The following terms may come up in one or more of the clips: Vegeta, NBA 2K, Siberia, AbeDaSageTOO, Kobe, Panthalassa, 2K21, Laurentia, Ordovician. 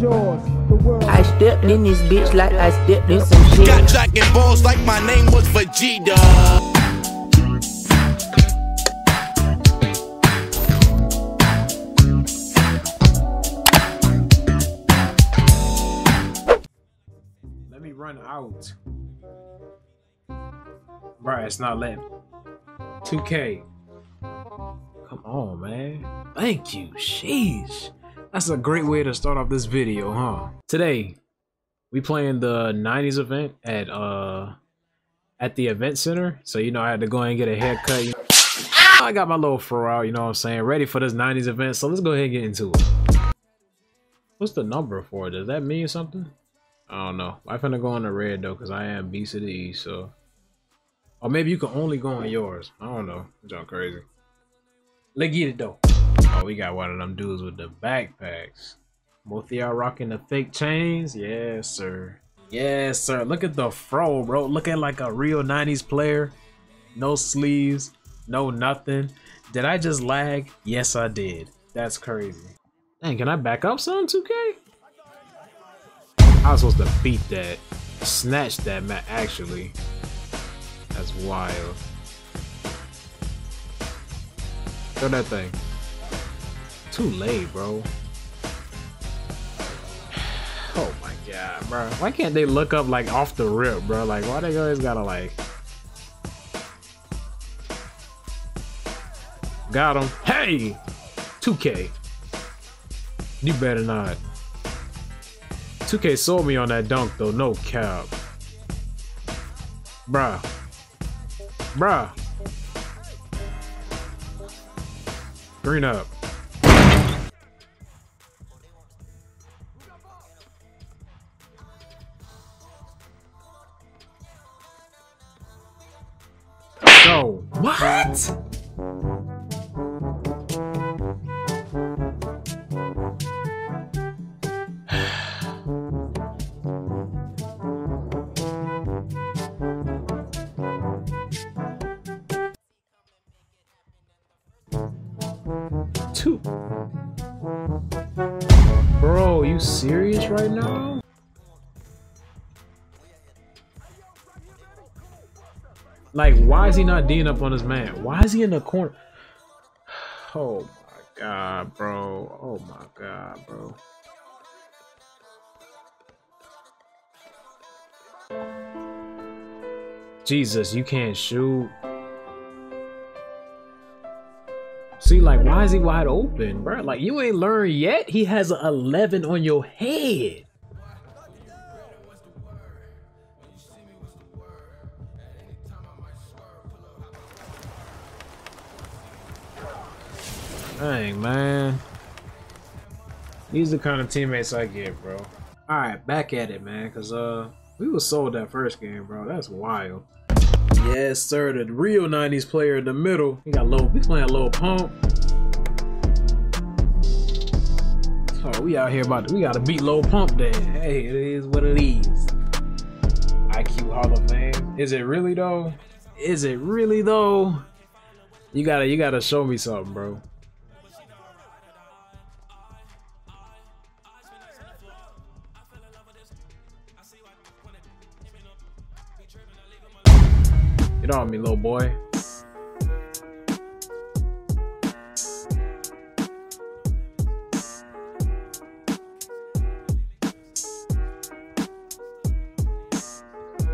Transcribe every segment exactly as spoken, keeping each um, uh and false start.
yours. I stepped in this bitch like I stepped in some shit. Got jacket balls like my name was Vegeta. Let me run out. Bruh, it's not letting. two K. Come on, man. Thank you. Sheesh. That's a great way to start off this video, huh? Today, we playing the nineties event at uh at the event center. So you know, I had to go ahead and get a haircut. You know? I got my little fro out, you know what I'm saying? Ready for this nineties event. So let's go ahead and get into it. What's the number for it? Does that mean something? I don't know. I'm finna go on the red though, cause I am beast of the east. So, or maybe you can only go on yours. I don't know. It's all crazy. Let's get it though. Oh, we got one of them dudes with the backpacks. Both of y'all rocking the fake chains? Yes, sir. Yes, sir. Look at the fro, bro. Looking like a real nineties player. No sleeves. No nothing. Did I just lag? Yes, I did. That's crazy. Dang, can I back up some, two K? I was supposed to beat that. Snatch that map, actually. That's wild. Throw that thing. Too late, bro. Oh my god, bro. Why can't they look up like off the rip, bro? Like, why they always gotta like... Got him. Hey! two K. You better not. two K sold me on that dunk though, no cap. Bruh. Bruh. Green up. No. What? Two. Bro, you serious right now? Like, why is he not D'ing up on his man? Why is he in the corner? Oh my god, bro. Oh my god, bro. Jesus, you can't shoot. See, like, why is he wide open, bro? Like, you ain't learned yet? He has an eleven on your head. Dang, man. These are the kind of teammates I get, bro. Alright, back at it, man, because uh, we was sold that first game, bro. That's wild. Yes, sir, the real nineties player in the middle. We got low, we playing low pump. Oh, we out here about to, we got to beat low pump then. Hey, it is what it is. I Q Hall of Fame. Is it really, though? Is it really, though? You gotta, you gotta show me something, bro. Get on me, little boy. Stop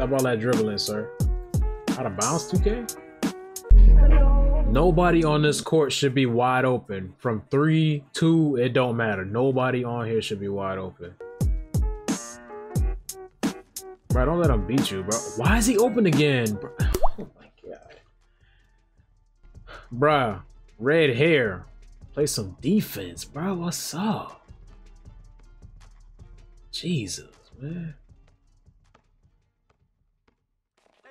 all that dribbling, sir. Out of bounds, two K? Nobody on this court should be wide open. From three, two, it don't matter. Nobody on here should be wide open. Bro, don't let him beat you, bro. Why is he open again, bro? Oh my god. Bruh, red hair. Play some defense, bro. What's up? Jesus, man. Hey,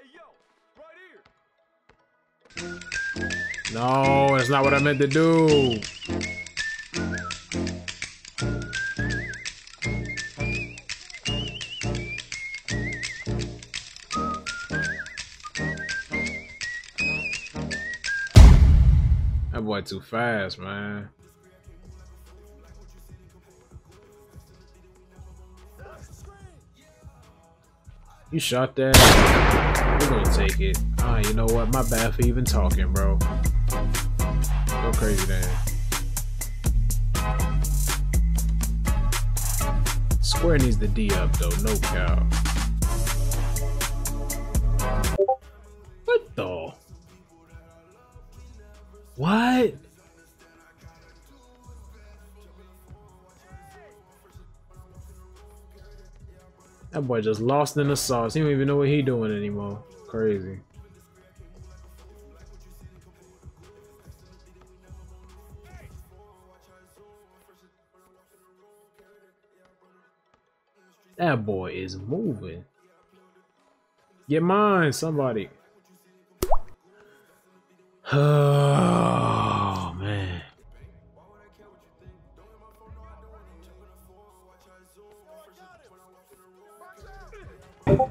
yo, right here. No, that's not what I meant to do. That boy too fast, man. You shot that. We're gonna take it. Alright, you know what? My bad for even talking, bro. Go crazy, then. Square needs the D up, though. No cow. What the? What? That boy just lost in the sauce. He don't even know what he doing anymore. Crazy. That boy is moving. Get mine, somebody. Oh, man.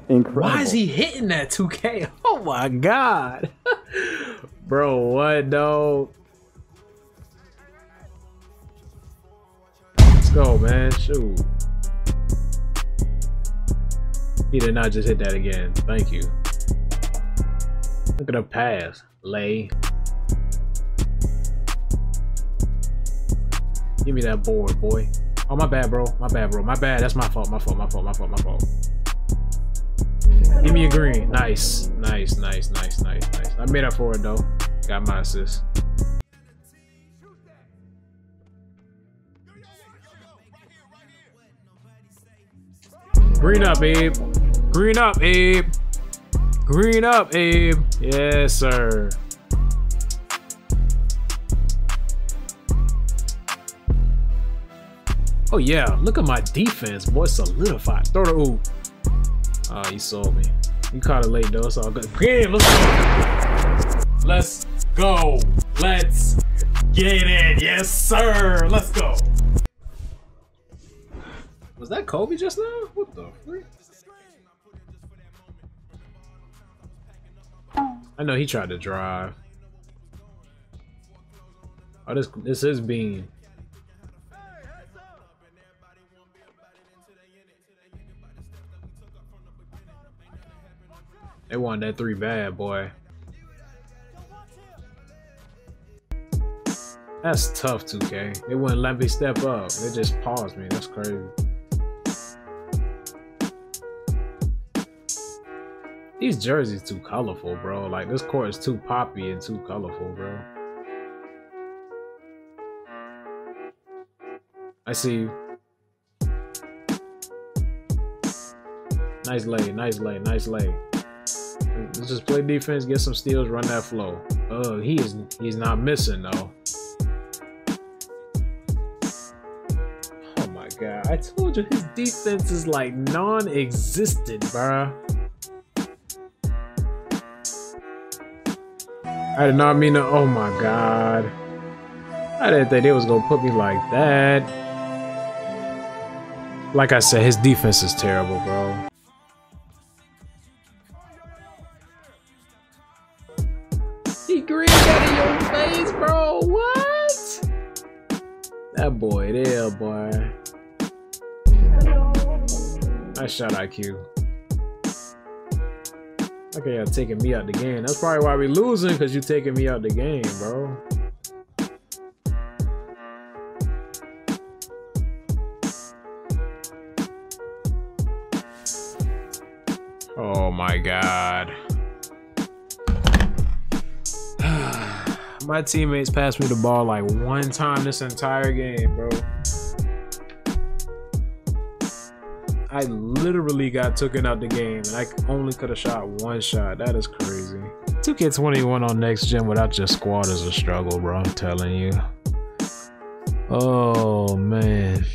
Incredible. Why is he hitting that two K? Oh my god. Bro, what dog? Let's go, man. Shoot. He did not just hit that again. Thank you. Look at the pass. Lay. Give me that board, boy. Oh, my bad, bro. My bad, bro. My bad. That's my fault. My fault. My fault. My fault. My fault. Give me a green. Nice. Nice, nice, nice, nice, nice. I made up for it, though. Got my assist. Green up, Abe. Green up, Abe. Green up, Abe. Yes, sir. Oh, yeah. Look at my defense, boy. Solidified. Throw the oop. Ah, oh, you sold me. You caught it late though, it's all good. Game, let's go. Let's go. Let's get it. Yes, sir. Let's go. Was that Kobe just now? What the frick? I know he tried to drive. Oh, this this is Bean. They want that three bad, boy. That's tough, two K. They wouldn't let me step up. They just paused me. That's crazy. These jerseys too colorful, bro. Like, this court is too poppy and too colorful, bro. I see you. Nice lay, nice lay, nice lay. Let's just play defense, get some steals, run that flow. Uh, he is he's not missing though. Oh my god, I told you his defense is like non-existent, bruh. I did not mean to. Oh my god. I didn't think they was gonna put me like that. Like I said, his defense is terrible, bro. Green that in your face, bro. What? That boy there, boy. Nice shot, I Q. Okay, y'all taking me out the game. That's probably why we losing, because you taking me out the game, bro. Oh my god. My teammates passed me the ball like one time this entire game, bro. I literally got taken out the game, and I only could have shot one shot. That is crazy. two K twenty-one on next gen without your squad is a struggle, bro. I'm telling you. Oh, man.